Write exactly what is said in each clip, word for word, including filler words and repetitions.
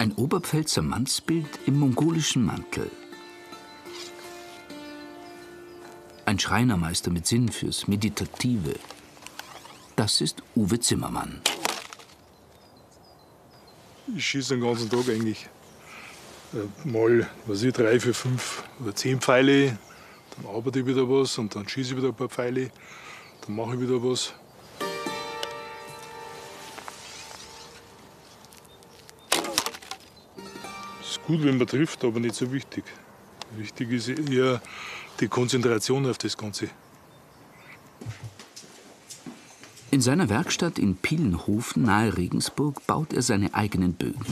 ein Oberpfälzer Mannsbild im mongolischen Mantel. Ein Schreinermeister mit Sinn fürs Meditative. Das ist Uwe Zimmermann. Ich schieße den ganzen Tag eigentlich. Mal, was ich, drei, vier, fünf oder zehn Pfeile. Dann arbeite ich wieder was und dann schieße ich wieder ein paar Pfeile. Dann mache ich wieder was. Es ist gut, wenn man trifft, aber nicht so wichtig. Wichtig ist eher die Konzentration auf das Ganze. In seiner Werkstatt in Pielenhofen nahe Regensburg baut er seine eigenen Bögen.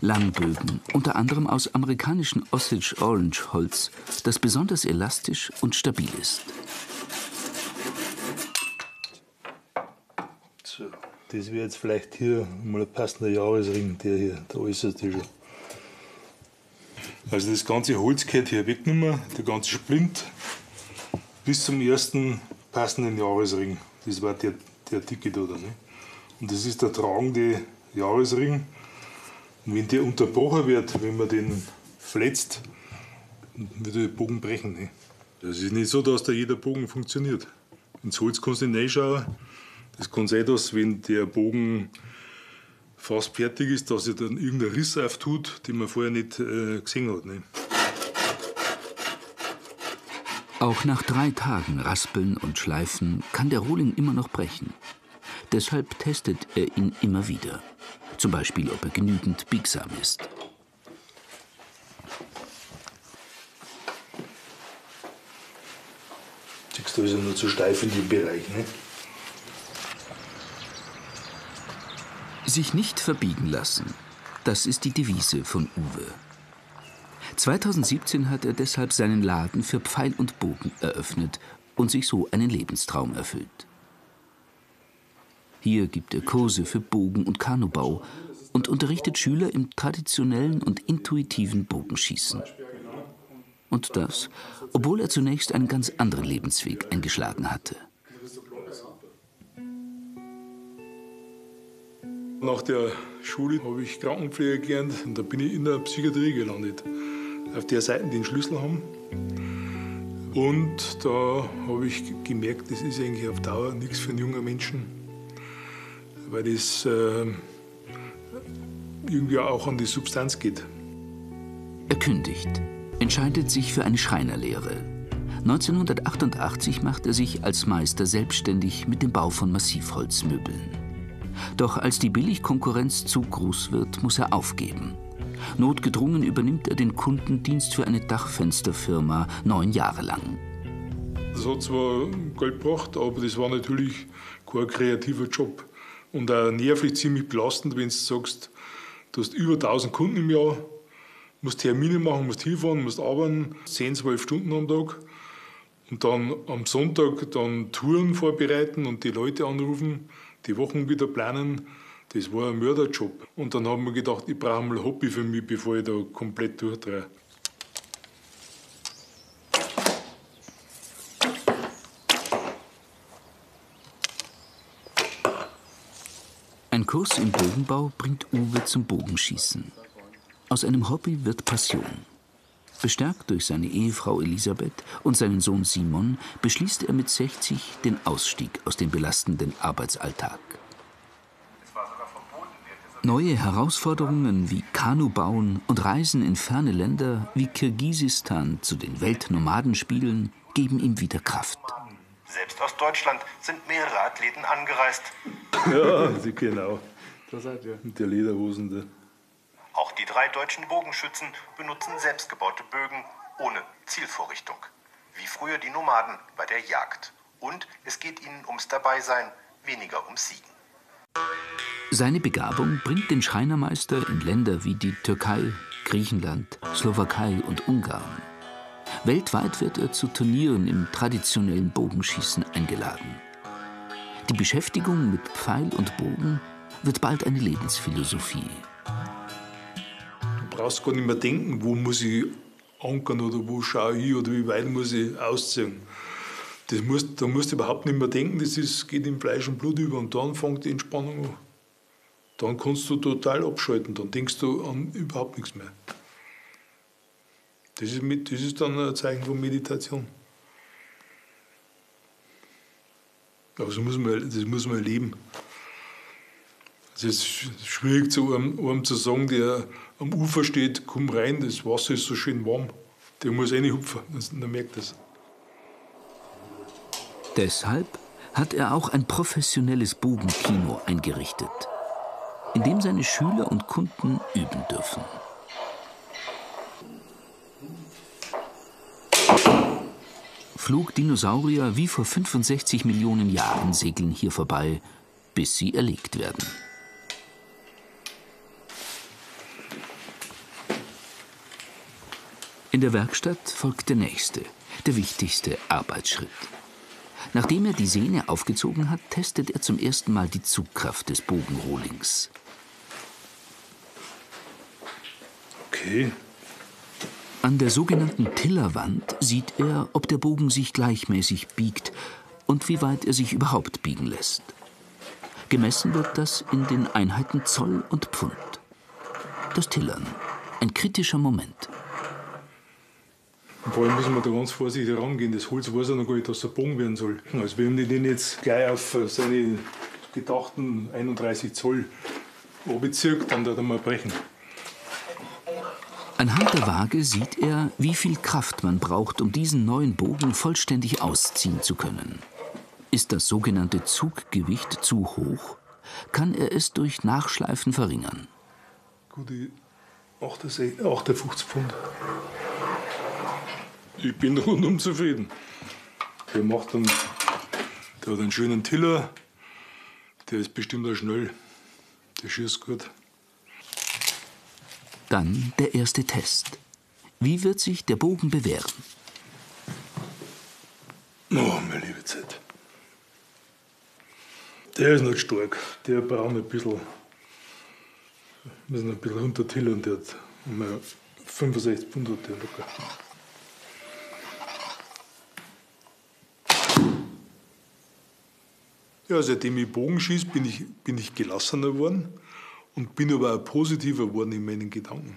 Langbögen, unter anderem aus amerikanischem Osage Orange Holz, das besonders elastisch und stabil ist. So, das wäre jetzt vielleicht hier mal ein passender Jahresring, der hier, der äußerste schon. Also das ganze Holz gehört hier weggenommen, der ganze Splint, bis zum ersten passenden Jahresring. Das war der, der dicke da, ne? Und das ist der tragende Jahresring. Und wenn der unterbrochen wird, wenn man den fletzt, wird der Bogen brechen, ne? Das ist nicht so, dass da jeder Bogen funktioniert. Ins Holz kannst du nicht reinschauen. Das kann sein, dass wenn der Bogen fast fertig ist, dass sich dann irgendein Riss auftut, den man vorher nicht äh, gesehen hat. Ne? Auch nach drei Tagen Raspeln und Schleifen kann der Rohling immer noch brechen. Deshalb testet er ihn immer wieder. Zum Beispiel, ob er genügend biegsam ist. Siehst du, ist er nur zu steif in dem Bereich, ne? Sich nicht verbiegen lassen, das ist die Devise von Uwe. zweitausendsiebzehn hat er deshalb seinen Laden für Pfeil und Bogen eröffnet und sich so einen Lebenstraum erfüllt. Hier gibt er Kurse für Bogen- und Kanubau und unterrichtet Schüler im traditionellen und intuitiven Bogenschießen. Und das, obwohl er zunächst einen ganz anderen Lebensweg eingeschlagen hatte. Nach der Schule habe ich Krankenpflege gelernt und da bin ich in der Psychiatrie gelandet. Auf der Seite den Schlüssel haben. Und da habe ich gemerkt, das ist eigentlich auf Dauer nichts für einen jungen Menschen. Weil das äh, irgendwie auch an die Substanz geht. Er kündigt, entscheidet sich für eine Schreinerlehre. neunzehnhundertachtundachtzig macht er sich als Meister selbstständig mit dem Bau von Massivholzmöbeln. Doch als die Billigkonkurrenz zu groß wird, muss er aufgeben. Notgedrungen übernimmt er den Kundendienst für eine Dachfensterfirma neun Jahre lang. Das hat zwar Geld gebracht, aber das war natürlich kein kreativer Job. Und auch nervlich ziemlich belastend, wenn du sagst, du hast über tausend Kunden im Jahr, musst Termine machen, musst hinfahren, musst arbeiten, zehn, zwölf Stunden am Tag. Und dann am Sonntag dann Touren vorbereiten und die Leute anrufen. Die Wochen wieder planen, das war ein Mörderjob. Und dann haben wir gedacht, ich brauche mal ein Hobby für mich, bevor ich da komplett durchdrehe. Ein Kurs im Bogenbau bringt Uwe zum Bogenschießen. Aus einem Hobby wird Passion. Bestärkt durch seine Ehefrau Elisabeth und seinen Sohn Simon beschließt er mit sechzig den Ausstieg aus dem belastenden Arbeitsalltag. Neue Herausforderungen wie Kanubauen und Reisen in ferne Länder wie Kirgisistan zu den Weltnomadenspielen geben ihm wieder Kraft. Selbst aus Deutschland sind mehrere Athleten angereist. Ja, genau. Mit der Lederhosen da. Auch die drei deutschen Bogenschützen benutzen selbstgebaute Bögen ohne Zielvorrichtung. Wie früher die Nomaden bei der Jagd. Und es geht ihnen ums Dabeisein, weniger ums Siegen. Seine Begabung bringt den Schreinermeister in Länder wie die Türkei, Griechenland, Slowakei und Ungarn. Weltweit wird er zu Turnieren im traditionellen Bogenschießen eingeladen. Die Beschäftigung mit Pfeil und Bogen wird bald eine Lebensphilosophie. Du brauchst gar nicht mehr denken, wo muss ich ankern oder wo schaue ich oder wie weit muss ich ausziehen. Das musst, da musst du überhaupt nicht mehr denken, das ist, geht in Fleisch und Blut über und dann fängt die Entspannung an. dann kannst du total abschalten, dann denkst du an überhaupt nichts mehr. Das ist, mit, das ist dann ein Zeichen von Meditation. Aber das muss man, das muss man erleben. Es ist schwierig zu einem, einem zu sagen, der am Ufer steht, komm rein, das Wasser ist so schön warm. Der muss reinhupfen, dann merkt das. Deshalb hat er auch ein professionelles Bogenkino eingerichtet, in dem seine Schüler und Kunden üben dürfen. Flugdinosaurier wie vor fünfundsechzig Millionen Jahren segeln hier vorbei, bis sie erlegt werden. In der Werkstatt folgt der nächste, der wichtigste Arbeitsschritt. Nachdem er die Sehne aufgezogen hat, testet er zum ersten Mal die Zugkraft des Bogenrohlings. Okay. An der sogenannten Tillerwand sieht er, ob der Bogen sich gleichmäßig biegt und wie weit er sich überhaupt biegen lässt. Gemessen wird das in den Einheiten Zoll und Pfund. Das Tillern, ein kritischer Moment. Vor allem müssen wir da ganz vorsichtig rangehen. Das Holz weiß ja noch gar nicht, dass es ein Bogen werden soll. Also wir haben den jetzt gleich auf seine gedachten einunddreißig Zoll abgezirkt, dann wird er mal brechen. Anhand der Waage sieht er, wie viel Kraft man braucht, um diesen neuen Bogen vollständig ausziehen zu können. Ist das sogenannte Zuggewicht zu hoch, kann er es durch Nachschleifen verringern. Gute achtundfünfzig Pfund. Ich bin rundum zufrieden. Der macht dann, der hat einen schönen Tiller, der ist bestimmt auch schnell, der schießt gut. Dann der erste Test. Wie wird sich der Bogen bewähren? Oh, meine liebe Zeit. Der ist nicht stark, der braucht ein bisschen, müssen ein bisschen runtertillern, der hat fünfundsechzig Pfund hat der locker. Ja, seitdem ich Bogen schieße, bin ich, bin ich gelassener geworden und bin aber auch positiver geworden in meinen Gedanken.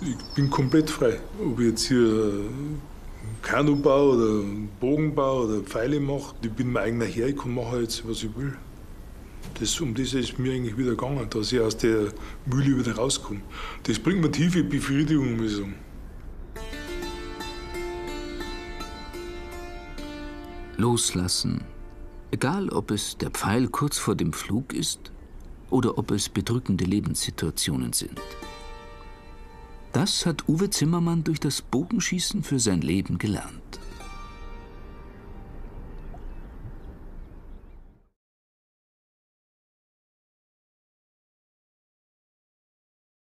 Ich bin komplett frei. Ob ich jetzt hier Kanu baue oder Bogen baue oder Pfeile mache, ich bin mein eigener Herr, ich kann machen jetzt, was ich will. Das, um das ist mir eigentlich wieder gegangen, dass ich aus der Mühle wieder rauskomme. Das bringt mir tiefe Befriedigung, muss ich sagen. Loslassen. Egal, ob es der Pfeil kurz vor dem Flug ist oder ob es bedrückende Lebenssituationen sind. Das hat Uwe Zimmermann durch das Bogenschießen für sein Leben gelernt.